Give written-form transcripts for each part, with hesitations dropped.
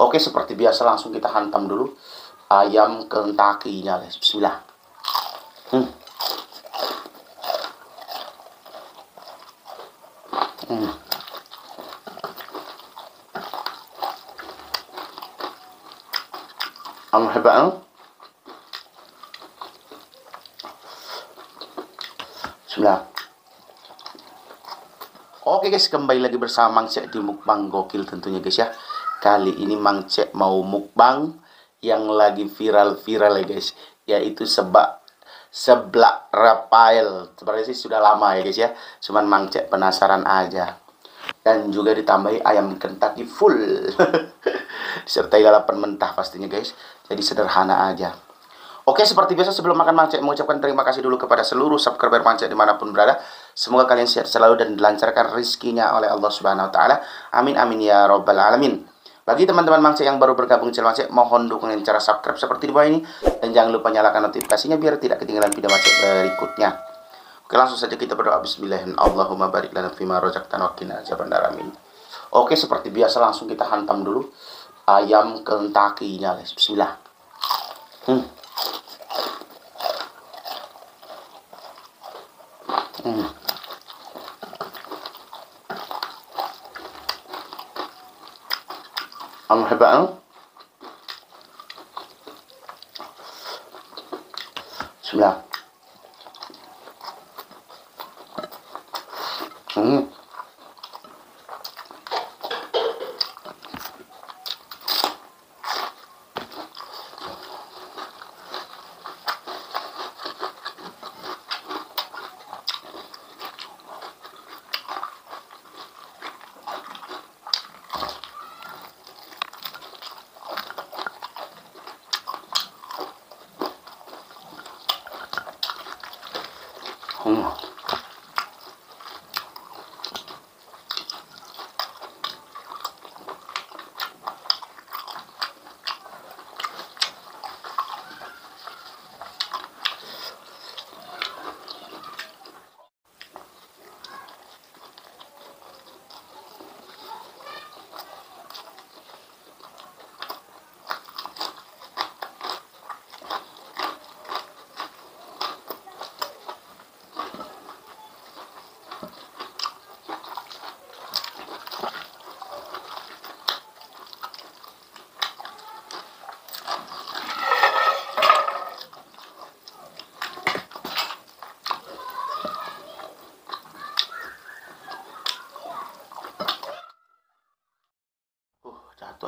Oke, seperti biasa langsung kita hantam dulu ayam Kentucky-nya, guys. Bismillah. Alhamdulillah. Bismillah. Oke guys, kembali lagi bersama Mangcek di mukbang gokil tentunya guys ya. Kali ini Mangcek mau mukbang yang lagi viral-viral ya guys, yaitu seblak Rafael. Sebenarnya sih sudah lama ya guys ya, cuman Mangcek penasaran aja. Dan juga ditambahi ayam Kentucky full disertai lalapan mentah pastinya guys. Jadi sederhana aja. Oke, seperti biasa sebelum makan Mangcek mengucapkan terima kasih dulu kepada seluruh subscriber Mangcek dimanapun berada. Semoga kalian sehat selalu dan dilancarkan rizkinya oleh Allah Subhanahu Wa Taala. Amin amin ya robbal alamin. Bagi teman-teman Mangcek yang baru bergabung channel Mangcek, mohon dukungan cara subscribe seperti di bawah ini dan jangan lupa nyalakan notifikasinya biar tidak ketinggalan video Mangcek berikutnya. Oke, langsung saja kita berdoa. Bismillahirrahmanirrahim. Allahumma barik lana fima razaqtana wa qina adzaban nar. Amin. Oke, seperti biasa langsung kita hantam dulu ayam Kentucky-nya, guys. Bismillah. Alhamdulillah. Bismillah.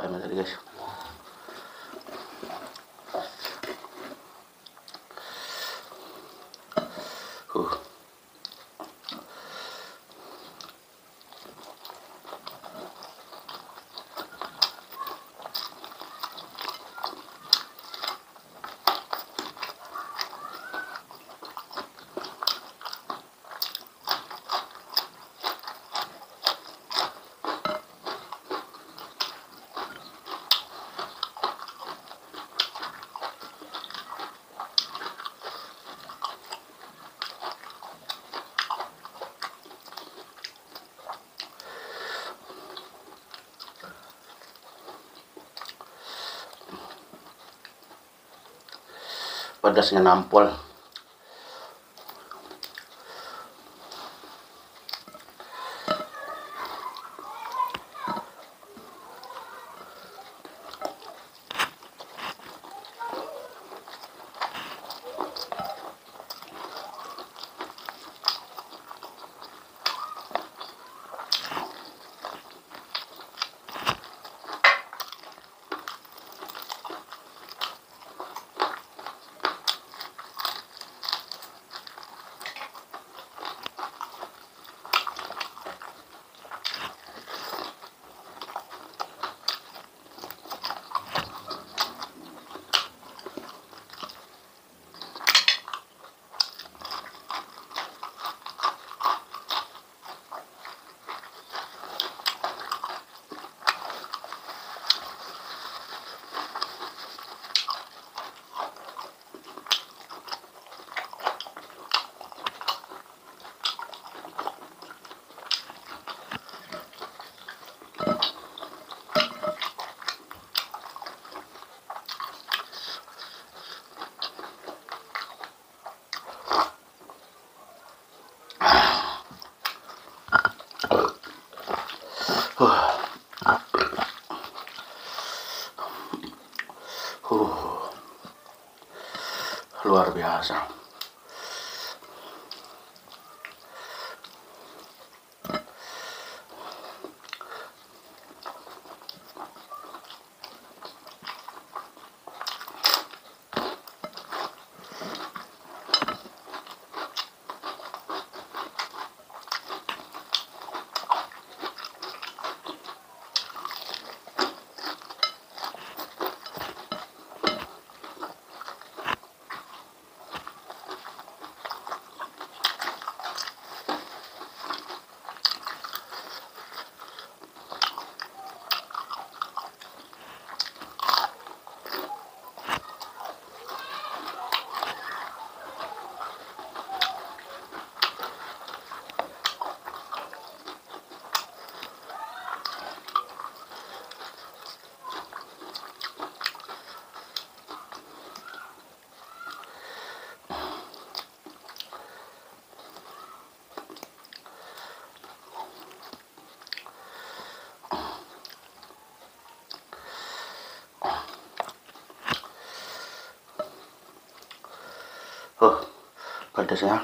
Ayam tadi guys, pedasnya nampol. Luar biasa. Pedas ya.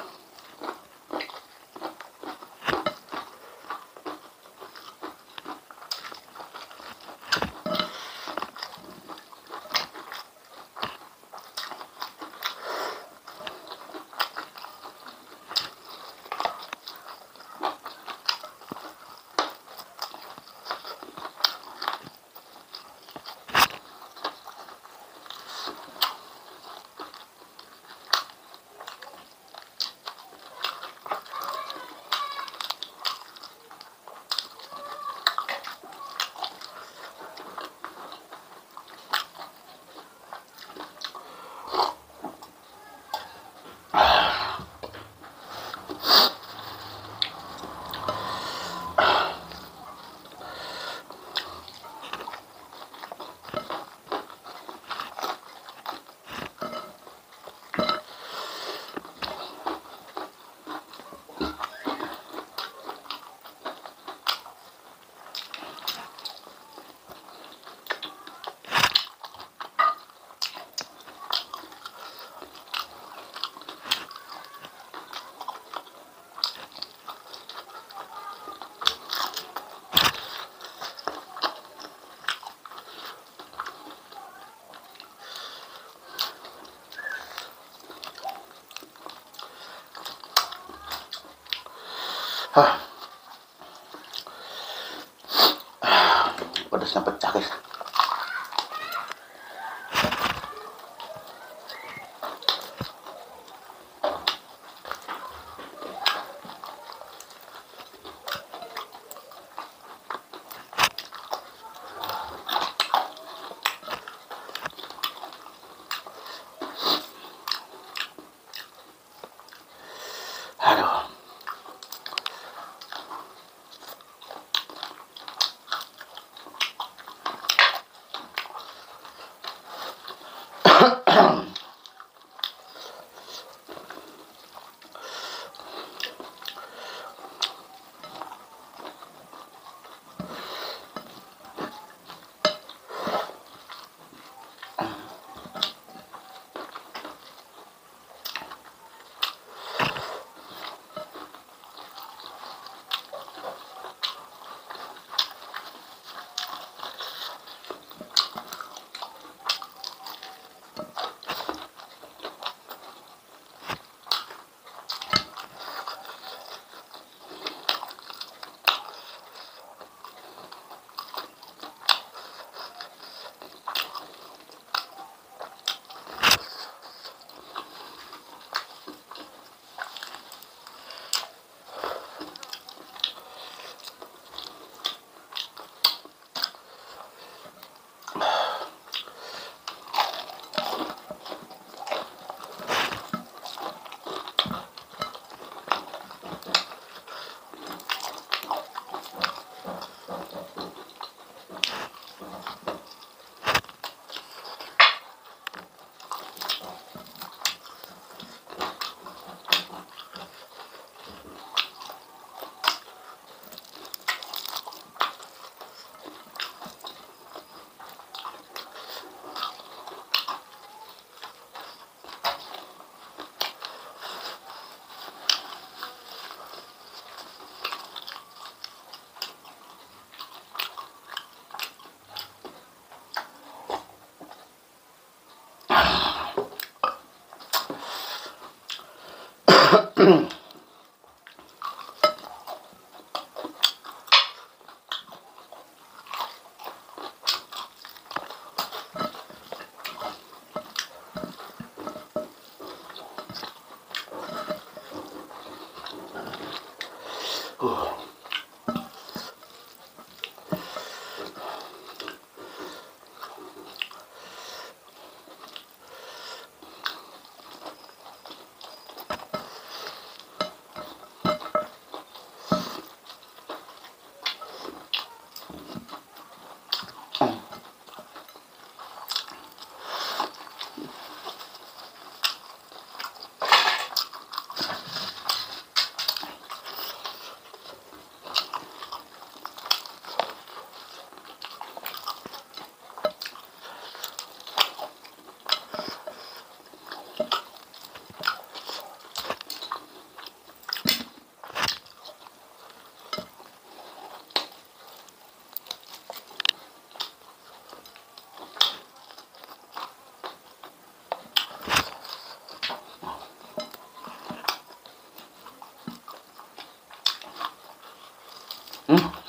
Pedasnya pecah guys.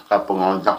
Kapung oncom.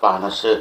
Panas sih.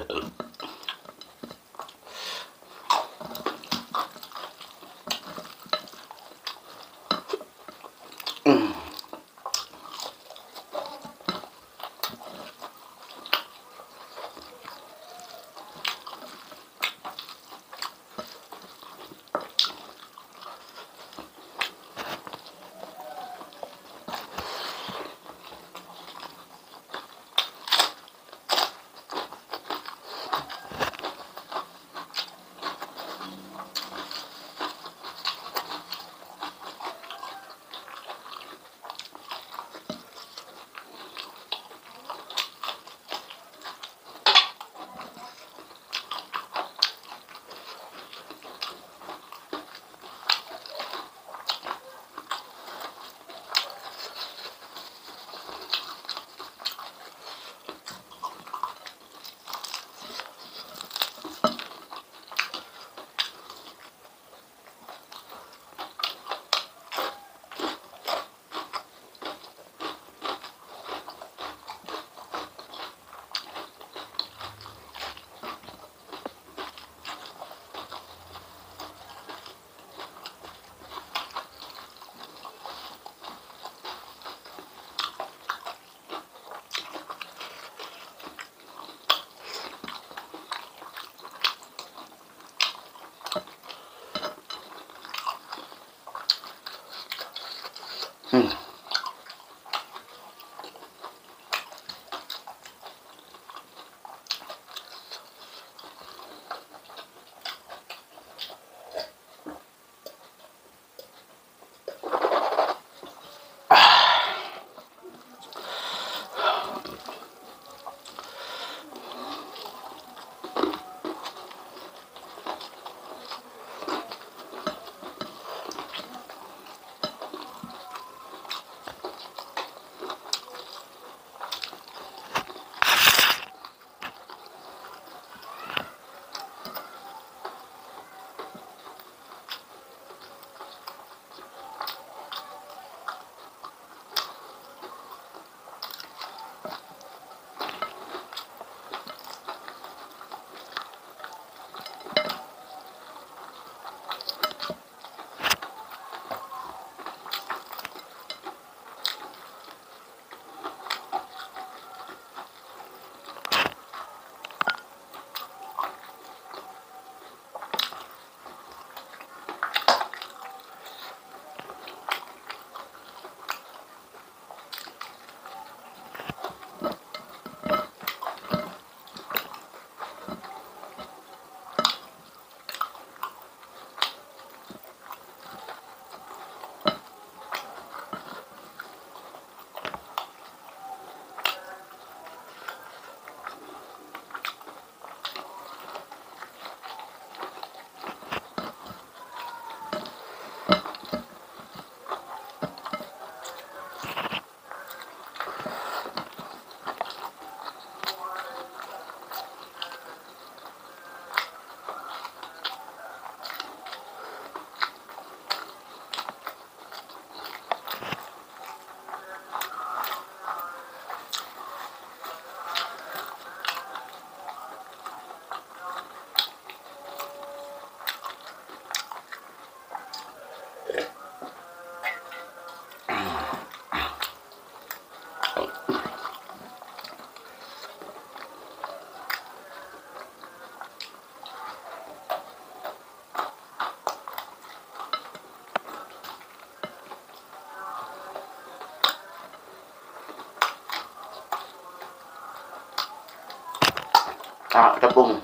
tepung.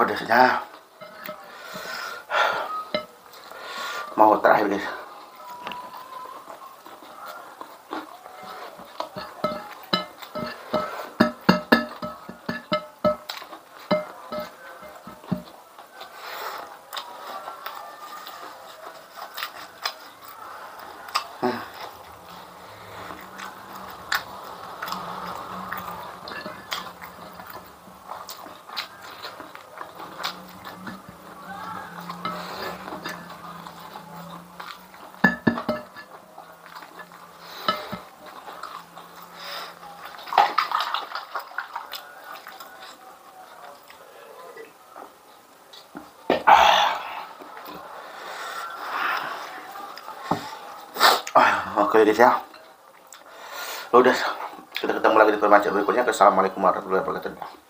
Pedasnya mau terakhir guys. Oke guys ya, udah, kita ketemu lagi di permainan berikutnya. Assalamualaikum warahmatullahi wabarakatuh.